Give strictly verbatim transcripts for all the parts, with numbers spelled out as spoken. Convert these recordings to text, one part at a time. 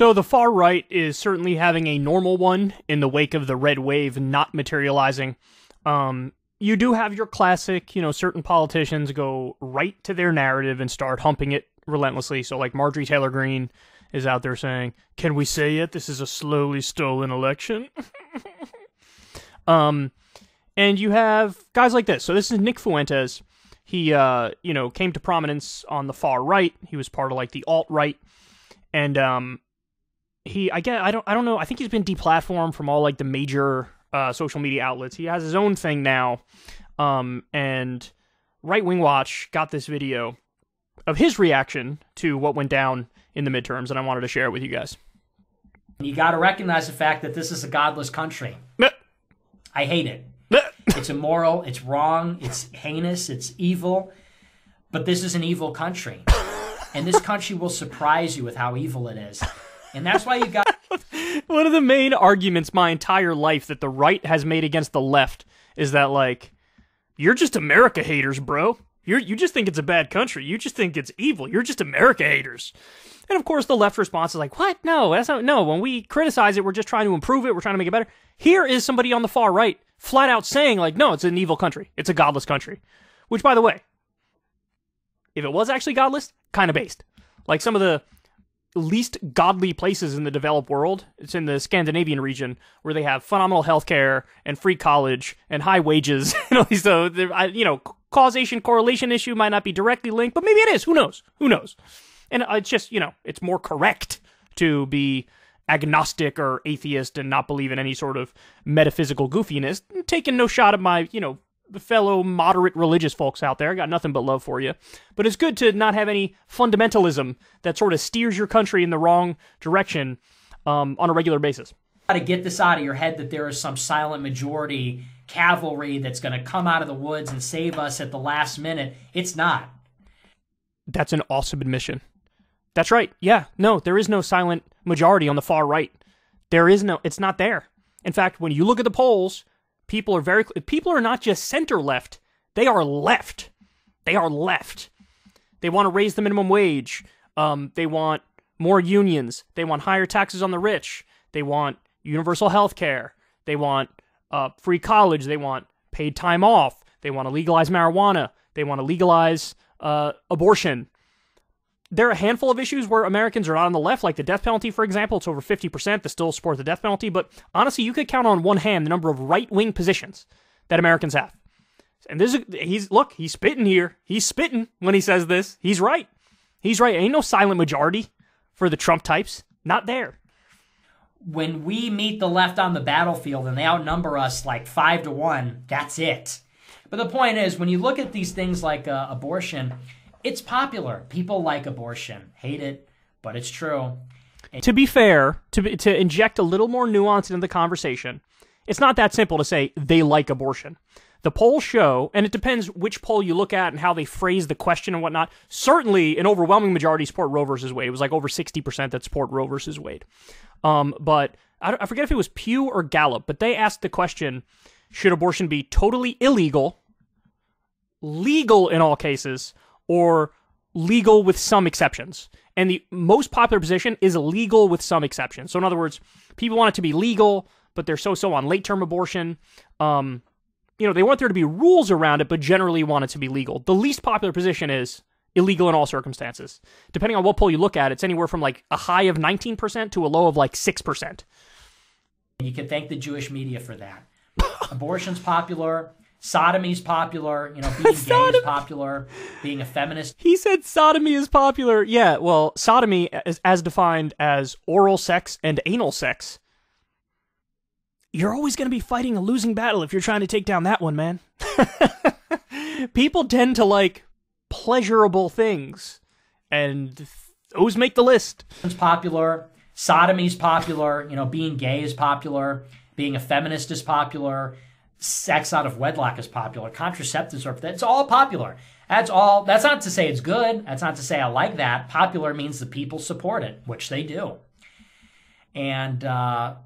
So the far right is certainly having a normal one in the wake of the red wave not materializing. Um, you do have your classic, you know, certain politicians go right to their narrative and start humping it relentlessly. So like Marjorie Taylor Greene is out there saying, "Can we say it? This is a slowly stolen election." um, and you have guys like this. So this is Nick Fuentes. He, uh, you know, came to prominence on the far right. He was part of like the alt right, and um, he, I guess, I don't, I don't know. I think he's been deplatformed from all like the major uh, social media outlets. He has his own thing now, um, and Right Wing Watch got this video of his reaction to what went down in the midterms, and I wanted to share it with you guys. You got to recognize the fact that this is a godless country. I hate it. It's immoral, it's wrong, it's heinous, it's evil, but this is an evil country, and this country will surprise you with how evil it is, and that's why you got... One of the main arguments my entire life that the right has made against the left is that, like, you're just America haters, bro. You're, you just think it's a bad country. You just think it's evil. You're just America haters. And of course, the left response is like, what? No, that's not, no. When we criticize it, we're just trying to improve it. We're trying to make it better. Here is somebody on the far right flat out saying, like, no, it's an evil country. It's a godless country. Which, by the way, if it was actually godless, kind of based. Like some of the least godly places in the developed world, it's in the Scandinavian region, where they have phenomenal healthcare and free college and high wages. So, you know, causation correlation issue might not be directly linked, but maybe it is. Who knows? Who knows? And it's just, you know, it's more correct to be agnostic or atheist and not believe in any sort of metaphysical goofiness. I'm taking no shot at my, you know, fellow moderate religious folks out there. I got nothing but love for you. But it's good to not have any fundamentalism that sort of steers your country in the wrong direction um, on a regular basis. Got to get this out of your head that there is some silent majority cavalry that's going to come out of the woods and save us at the last minute. It's not. That's an awesome admission. That's right. Yeah. No, there is no silent majority on the far right. There is no, it's not there. In fact, when you look at the polls, people are very, people are not just center left. They are left. They are left. They want to raise the minimum wage. Um, they want more unions. They want higher taxes on the rich. They want universal health care. They want uh, free college. They want paid time off. They want to legalize marijuana. They want to legalize uh, abortion. There are a handful of issues where Americans are not on the left, like the death penalty, for example. It's over fifty percent that still support the death penalty. But honestly, you could count on one hand the number of right-wing positions that Americans have. And this is, he's, look, he's spitting here. He's spitting when he says this. He's right. He's right. Ain't no silent majority for the Trump types. Not there. When we meet the left on the battlefield and they outnumber us like five to one, that's it. But the point is, when you look at these things like uh, abortion... It's popular. People like abortion. Hate it, but it's true. And to be fair, to be, to inject a little more nuance into the conversation, it's not that simple to say they like abortion. The polls show, and it depends which poll you look at and how they phrase the question and whatnot, certainly an overwhelming majority support Roe versus Wade. It was like over sixty percent that support Roe versus Wade. Um, but I, I forget if it was Pew or Gallup, but they asked the question, should abortion be totally illegal, legal in all cases, or legal with some exceptions? And the most popular position is legal with some exceptions. So in other words, people want it to be legal, but they're so-so on late-term abortion. Um, you know, they want there to be rules around it, but generally want it to be legal. The least popular position is illegal in all circumstances. Depending on what poll you look at, it's anywhere from like a high of nineteen percent to a low of like six percent. You can thank the Jewish media for that. Abortion's popular. Sodomy is popular, you know, being gay is popular, being a feminist. He said sodomy is popular. Yeah, well, sodomy is as defined as oral sex and anal sex. You're always going to be fighting a losing battle if you're trying to take down that one, man. People tend to like pleasurable things, and those make the list. It's popular. Sodomy is popular. You know, being gay is popular. Being a feminist is popular. Sex out of wedlock is popular. Contraceptives are, that's all popular. That's all, that's not to say it's good. That's not to say I like that. Popular means the people support it, which they do. And, uh,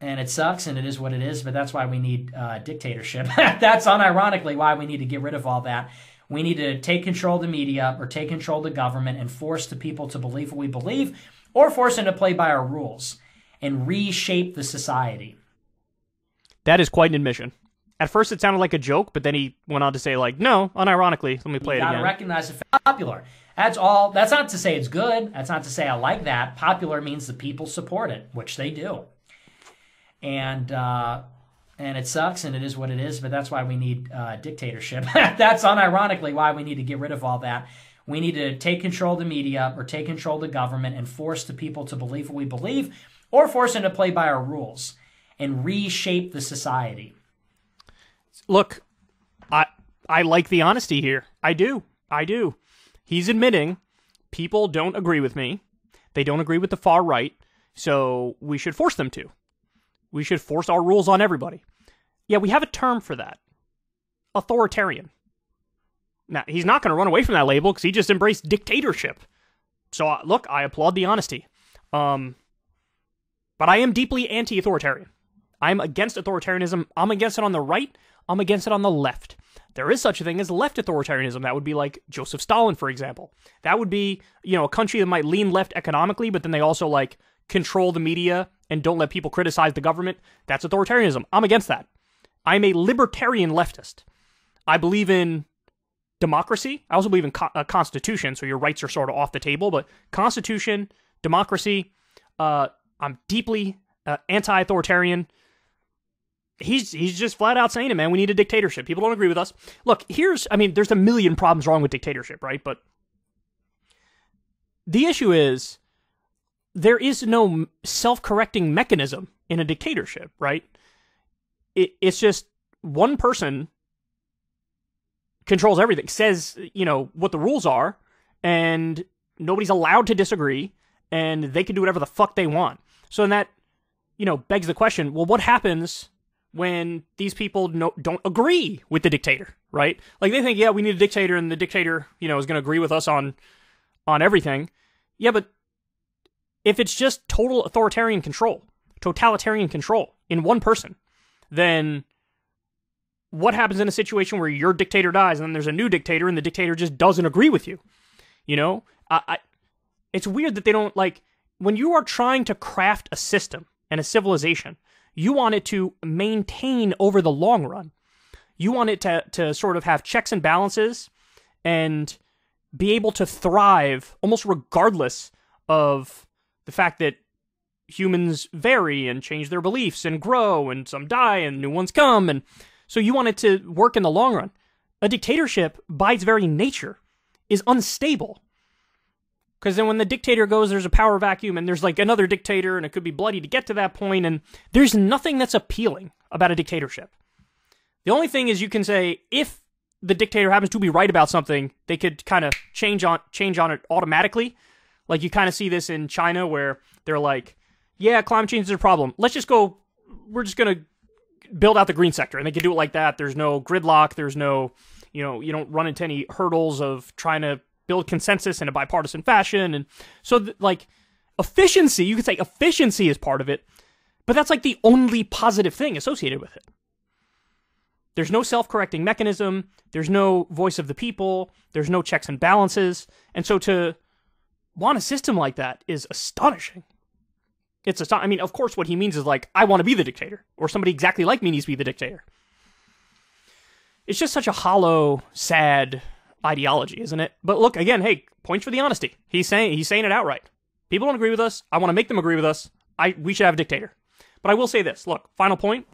and it sucks and it is what it is, but that's why we need uh, dictatorship. That's unironically why we need to get rid of all that. We need to take control of the media or take control of the government and force the people to believe what we believe or force them to play by our rules and reshape the society. That is quite an admission. At first it sounded like a joke, but then he went on to say, like, no, unironically, let me play you it again. You gotta recognize the fact popular. That's all. That's not to say it's good. That's not to say I like that. Popular means the people support it, which they do. And uh, and it sucks, and it is what it is, but that's why we need uh, dictatorship. That's unironically why we need to get rid of all that. We need to take control of the media or take control of the government and force the people to believe what we believe or force them to play by our rules and reshape the society. Look, I I like the honesty here. I do. I do. He's admitting people don't agree with me. They don't agree with the far right, so we should force them to. We should force our rules on everybody. Yeah, we have a term for that. Authoritarian. Now, he's not going to run away from that label because he just embraced dictatorship. So, uh, look, I applaud the honesty. Um, but I am deeply anti-authoritarian. I'm against authoritarianism. I'm against it on the right. I'm against it on the left. There is such a thing as left authoritarianism. That would be like Joseph Stalin, for example. That would be, you know, a country that might lean left economically, but then they also, like, control the media and don't let people criticize the government. That's authoritarianism. I'm against that. I'm a libertarian leftist. I believe in democracy. I also believe in co- a constitution, so your rights are sort of off the table, but constitution, democracy, uh, I'm deeply uh, anti-authoritarian. He's he's just flat out saying it, man. We need a dictatorship. People don't agree with us. Look, here's, I mean, there's a million problems wrong with dictatorship, right? But the issue is there is no self-correcting mechanism in a dictatorship, right? It, it's just one person controls everything, says, you know, what the rules are, and nobody's allowed to disagree, and they can do whatever the fuck they want. So then that, you know, begs the question, well, what happens when these people no, don't agree with the dictator, right? Like, they think, yeah, we need a dictator, and the dictator, you know, is going to agree with us on on everything. Yeah, but if it's just total authoritarian control, totalitarian control in one person, then what happens in a situation where your dictator dies, and then there's a new dictator, and the dictator just doesn't agree with you? You know? I, I, it's weird that they don't, like, when you are trying to craft a system and a civilization, you want it to maintain over the long run. You want it to, to sort of have checks and balances and be able to thrive almost regardless of the fact that humans vary and change their beliefs and grow and some die and new ones come. And so you want it to work in the long run. A dictatorship, by its very nature, is unstable. Because then when the dictator goes, there's a power vacuum, and there's, like, another dictator, and it could be bloody to get to that point, and there's nothing that's appealing about a dictatorship. The only thing is you can say, if the dictator happens to be right about something, they could kind of change on change on it automatically. Like, you kind of see this in China, where they're like, yeah, climate change is a problem. Let's just go, we're just going to build out the green sector, and they can do it like that. There's no gridlock, there's no, you know, you don't run into any hurdles of trying to build consensus in a bipartisan fashion. And so, th- like, efficiency, you could say efficiency is part of it, but that's, like, the only positive thing associated with it. There's no self-correcting mechanism. There's no voice of the people. There's no checks and balances. And so to want a system like that is astonishing. It's aston- I mean, of course, what he means is, like, I want to be the dictator, or somebody exactly like me needs to be the dictator. It's just such a hollow, sad ideology, isn't it? But look, again, hey, points for the honesty. He's saying he's saying it outright. People don't agree with us. I want to make them agree with us. I we should have a dictator. But I will say this. Look, final point.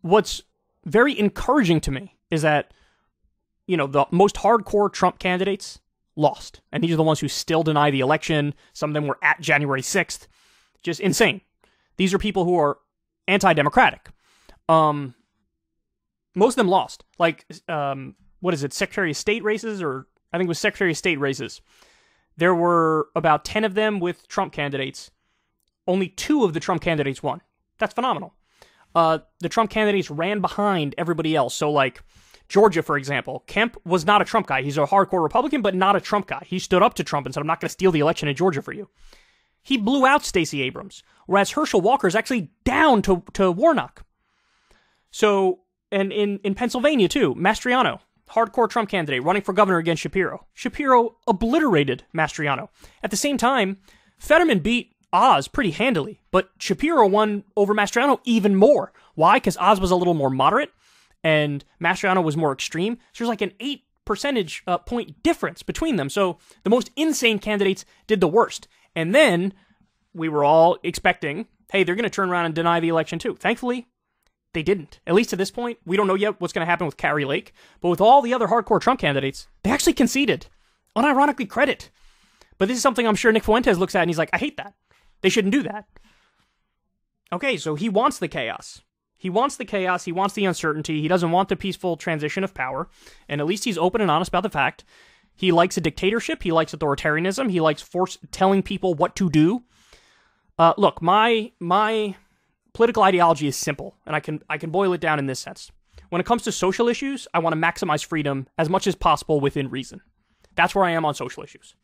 What's very encouraging to me is that, you know, the most hardcore Trump candidates lost. And these are the ones who still deny the election. Some of them were at January sixth. Just insane. These are people who are anti-democratic. Um, most of them lost. Like, um... what is it, Secretary of State races, or I think it was Secretary of State races. There were about ten of them with Trump candidates. Only two of the Trump candidates won. That's phenomenal. Uh, the Trump candidates ran behind everybody else. So, like, Georgia, for example, Kemp was not a Trump guy. He's a hardcore Republican, but not a Trump guy. He stood up to Trump and said, I'm not going to steal the election in Georgia for you. He blew out Stacey Abrams, whereas Herschel Walker is actually down to, to Warnock. So, and in, in Pennsylvania, too, Mastriano. hardcore Trump candidate running for governor against Shapiro. Shapiro obliterated Mastriano. At the same time, Fetterman beat Oz pretty handily, but Shapiro won over Mastriano even more. Why? Because Oz was a little more moderate, and Mastriano was more extreme. So there's like an eight percentage uh, point difference between them. So the most insane candidates did the worst. And then we were all expecting, hey, they're going to turn around and deny the election too. Thankfully, they didn't. At least at this point, we don't know yet what's going to happen with Carrie Lake. But with all the other hardcore Trump candidates, they actually conceded. Unironically, credit. But this is something I'm sure Nick Fuentes looks at and he's like, I hate that. They shouldn't do that. Okay, so he wants the chaos. He wants the chaos. He wants the uncertainty. He doesn't want the peaceful transition of power. And at least he's open and honest about the fact. He likes a dictatorship. He likes authoritarianism. He likes force telling people what to do. Uh, look, my my political ideology is simple, and I can I can boil it down in this sense. When it comes to social issues, I want to maximize freedom as much as possible within reason. That's where I am on social issues.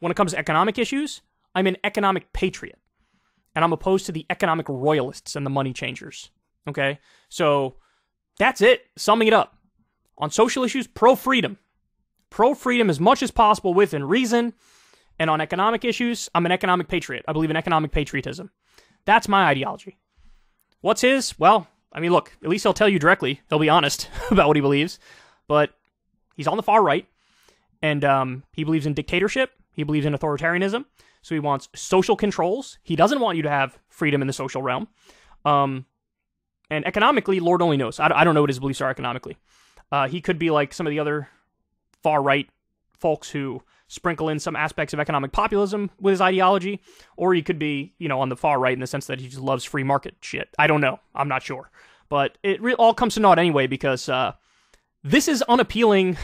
When it comes to economic issues, I'm an economic patriot, and I'm opposed to the economic royalists and the money changers. Okay, so that's it. Summing it up, on social issues, pro-freedom, pro-freedom as much as possible within reason. And on economic issues, I'm an economic patriot. I believe in economic patriotism. That's my ideology. What's his? Well, I mean, look, at least he'll tell you directly. He'll be honest about what he believes. But he's on the far right. And um, he believes in dictatorship. He believes in authoritarianism. So he wants social controls. He doesn't want you to have freedom in the social realm. Um, and economically, Lord only knows. I, I don't know what his beliefs are economically. Uh, he could be like some of the other far right folks who sprinkle in some aspects of economic populism with his ideology, or he could be, you know, on the far right in the sense that he just loves free market shit. I don't know. I'm not sure. But it re all comes to naught anyway, because uh, this is unappealing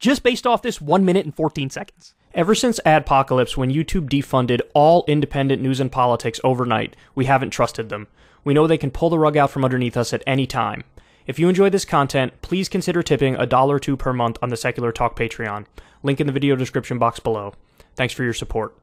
just based off this one minute and fourteen seconds. Ever since Adpocalypse, when YouTube defunded all independent news and politics overnight, we haven't trusted them. We know they can pull the rug out from underneath us at any time. If you enjoy this content, please consider tipping a dollar or two per month on the Secular Talk Patreon. Link in the video description box below. Thanks for your support.